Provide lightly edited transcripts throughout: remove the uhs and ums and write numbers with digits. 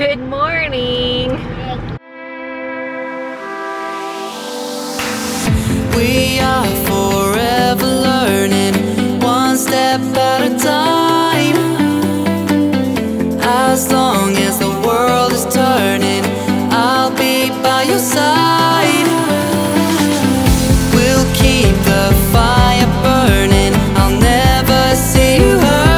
Good morning. We are forever learning, one step at a time. As long as the world is turning, I'll be by your side. We'll keep the fire burning, I'll never see you hurt.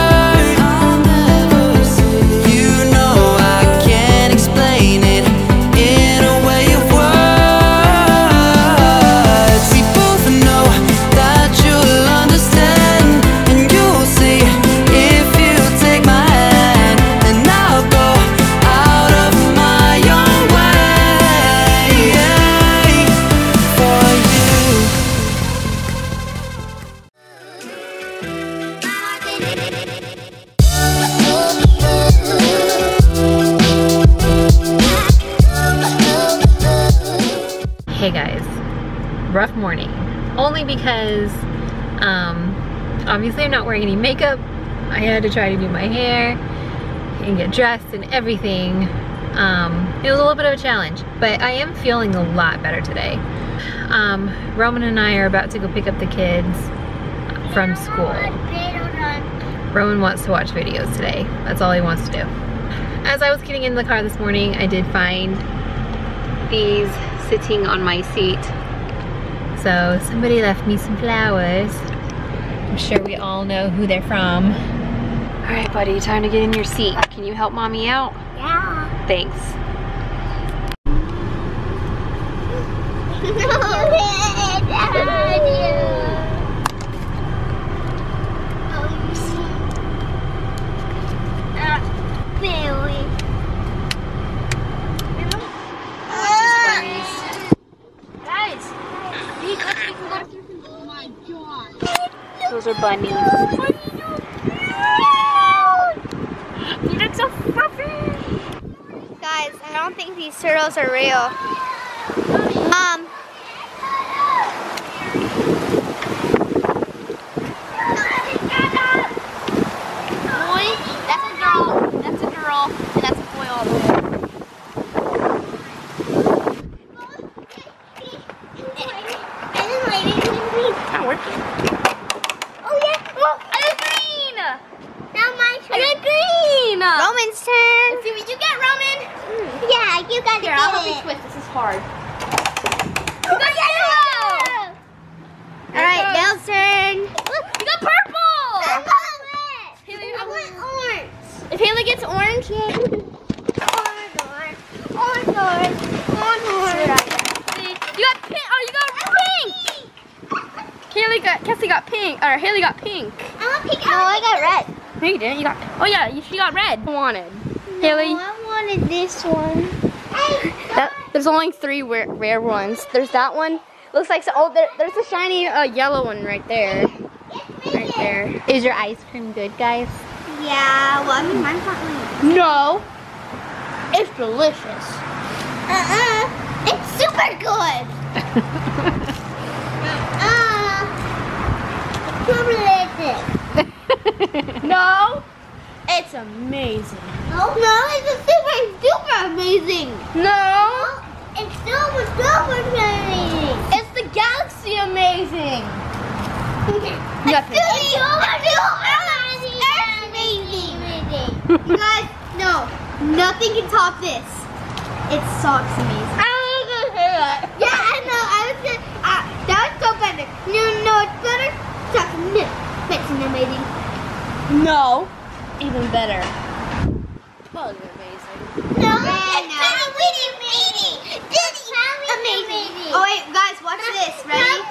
Hey guys, rough morning, only because obviously I'm not wearing any makeup. I had to try to do my hair and get dressed and everything. It was a little bit of a challenge, but I am feeling a lot better today. Roman and I are about to go pick up the kids from school. Roman wants to watch videos today. That's all he wants to do. As I was getting in the car this morning, I did find these sitting on my seat. So somebody left me some flowers. I'm sure we all know who they're from. All right, buddy, time to get in your seat. Can you help mommy out? Yeah. Thanks. Those are bunnies. You look so fluffy. Guys, I don't think these turtles are real. Mom. Boy, that's a girl. That's a girl. And that's a boy all the way. Roman's turn. Let's see what you get, Roman. Yeah, you gotta get it. Here, I'll help you twist. This is hard. You got yellow. Alright, Dale's turn. Look, you got purple. I want it. I want orange. If Haley gets orange, yeah. Orange. You got pink. Oh, you got pink. Kessie got pink. Or Haley got pink. I want pink. No, I got red. No, you didn't. You got. Oh yeah, she got red. I wanted. No, Haley. I wanted this one. There's only three rare ones. There's that one. Looks like so. Oh, there's a shiny yellow one right there. Right there. Is your ice cream good, guys? Yeah. Well, I mean, mine's not really. No. It's delicious. It's super good. Delicious. No, it's amazing. Oh no, it's super amazing. No, it's super amazing. It's the galaxy amazing. It's super amazing. You guys, no, nothing can top this. It sucks amazing. I was gonna say that. Yeah, I know. I was gonna. That was so better. No, it's better. It's amazing. No, even better. Bugs are amazing. No, it's amazing. Oh wait, guys, watch this. Ready?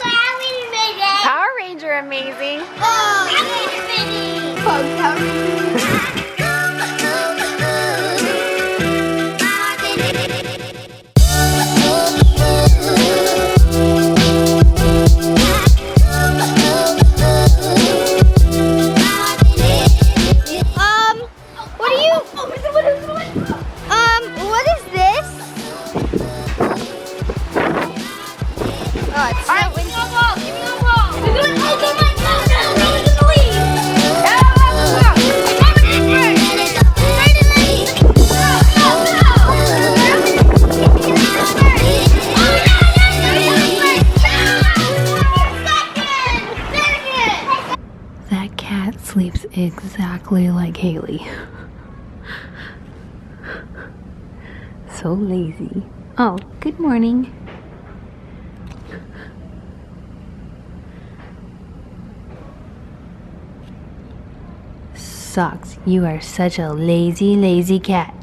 Power Ranger amazing. Oh, Power Ranger amazing. Give me the ball. exactly like Haley. So lazy. Oh, good morning. Socks, you are such a lazy, lazy cat.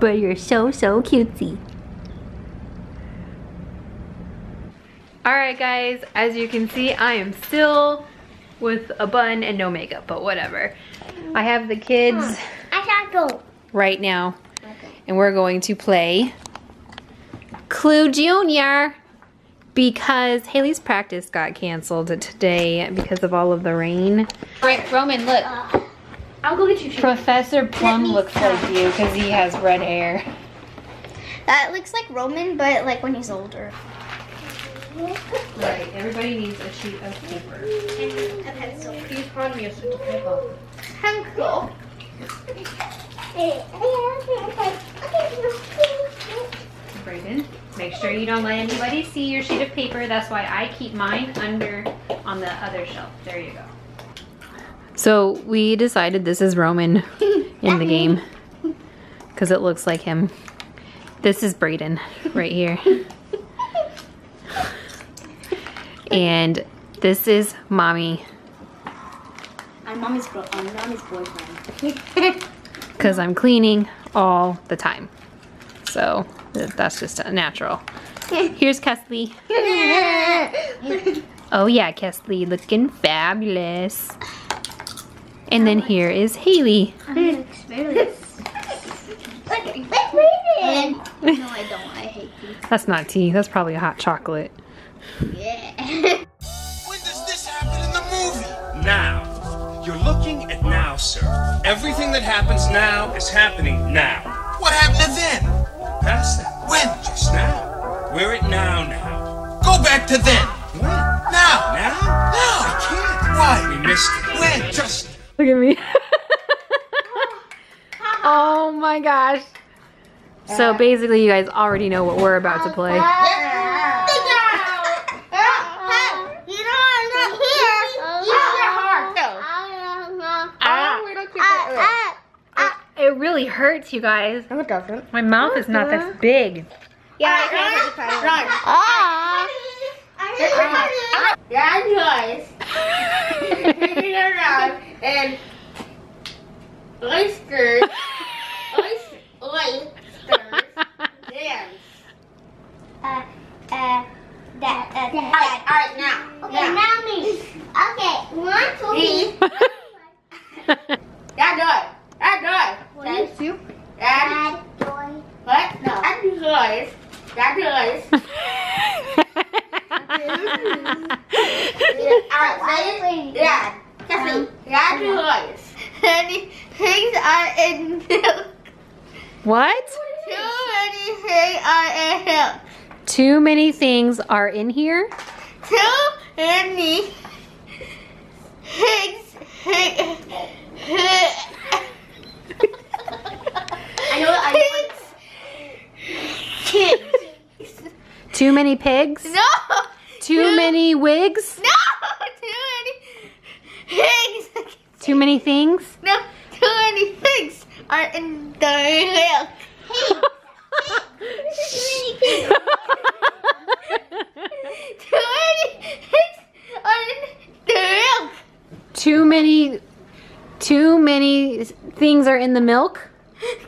But you're so cutesy. Alright guys, as you can see, I am still with a bun and no makeup, but whatever. I have the kids right now, and we're going to play Clue Junior because Haley's practice got canceled today because of all of the rain. Alright, Roman, look. I'll go get you. Professor Plum looks like you because he has red hair. That looks like Roman, but like when he's older. Right, everybody needs a sheet of paper. And a pencil. Please find me a sheet of paper. Uncle. Brayden, make sure you don't let anybody see your sheet of paper. That's why I keep mine on the other shelf. There you go. So we decided this is Roman in the game because it looks like him. This is Brayden right here. And this is Mommy. I'm Mommy's boyfriend. Because I'm cleaning all the time. So that's just natural. Here's Kesley. Oh yeah, Kesley looking fabulous. And then here is Haley. I'm No, I don't. I hate tea. That's not tea. That's probably a hot chocolate. Yeah. When does this happen in the movie? Now. You're looking at now, sir. Everything that happens now is happening now. What happened then? Past that. When? Just now. We're at now now. Go back to then. When? Now. Now? Now. I can't. Why? We missed it. When? Just. Look at me. Oh my gosh. So basically you guys already know what we're about to play. It really hurts, you guys. No, it doesn't. My mouth is not this big. Yeah, I and oysters, dance. Alright, now. Okay, yeah. Now me. Okay, 1, 2, 3. That doy. That doy. That soup. That doy. What? No. That doy. That doy. Alright, yeah. Congratulations. Many things are in milk. What? Too many things are in here? Too many pigs? No. Too many wigs? No. Too many things? No, too many things are in the milk. Too many things are in the milk. Too many things are in the milk?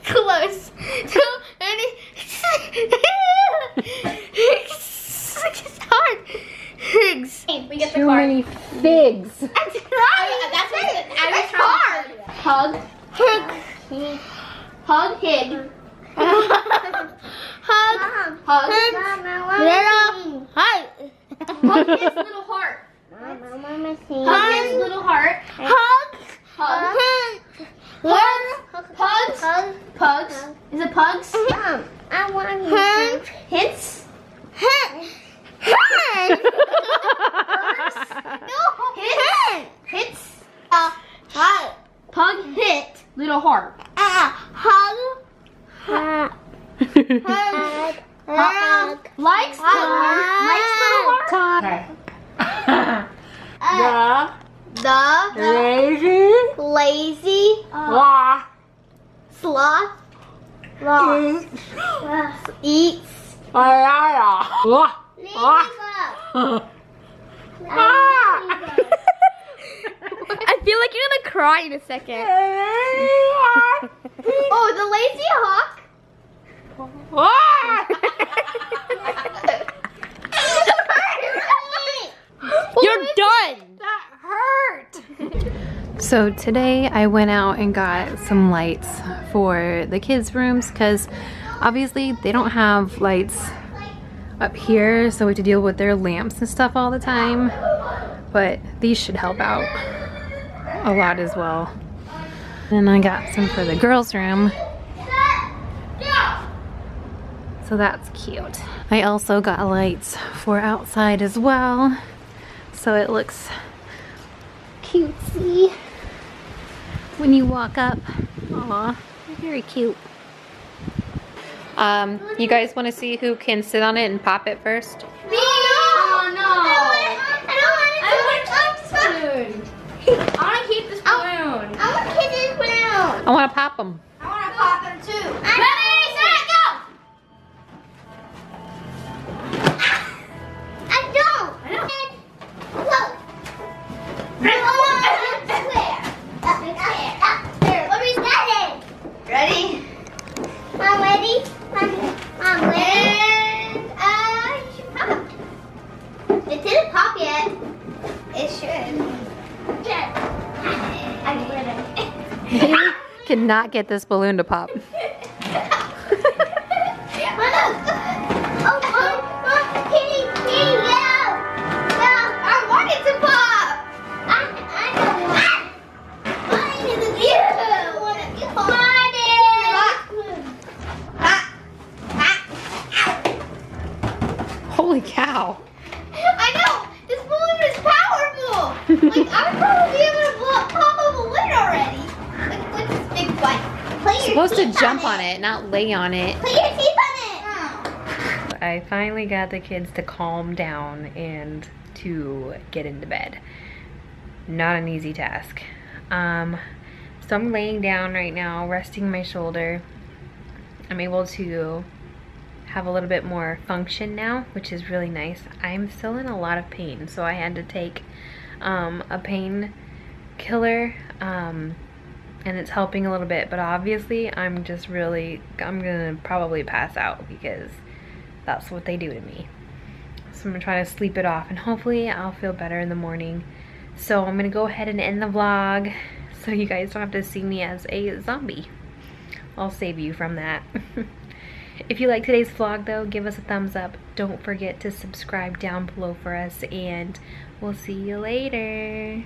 Close. Too many. It's hard. Figs. We get too many figs. That's right. That's it. That's hard. Hug. Hig. Hug. Hig. Hug. Hug. Hug. Hug his little heart. Hug his little heart. Hug. Hug. Hug. Pugs. Pugs. Is it pugs? I want hints. Hints. Hit. Hits. Pug hit. Likes the heart. The lazy sloth eats ladybug. I feel like you're gonna cry in a second. Oh, the lazy hawk. You're done. That hurt. So today I went out and got some lights for the kids' rooms because obviously they don't have lights up here, so we have to deal with their lamps and stuff all the time. But these should help out a lot as well. And I got some for the girls' room. So that's cute. I also got lights for outside as well. So it looks cutesy when you walk up. Aw, very cute. You guys want to see who can sit on it and pop it first? Me! Oh no! I want a spoon! I want to keep the spoon! I want to keep the spoon! I want to pop them. I want to pop them too! Not get this balloon to pop. Holy cow. I know, this balloon is powerful. Like, I'd probably be able to pop a balloon already. You're supposed to jump on it, not lay on it. Put your teeth on it! I finally got the kids to calm down and to get into bed. Not an easy task. So I'm laying down right now, resting my shoulder. I'm able to have a little bit more function now, which is really nice. I'm still in a lot of pain, so I had to take a pain killer. And it's helping a little bit, but obviously I'm gonna probably pass out because that's what they do to me. So I'm gonna try to sleep it off and hopefully I'll feel better in the morning. So I'm gonna go ahead and end the vlog so you guys don't have to see me as a zombie. I'll save you from that. If you like today's vlog though, give us a thumbs up. Don't forget to subscribe down below for us and we'll see you later.